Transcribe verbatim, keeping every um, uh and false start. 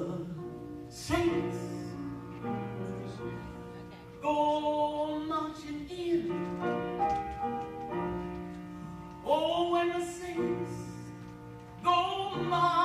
the saints go marching in. Oh, when the saints go marching in.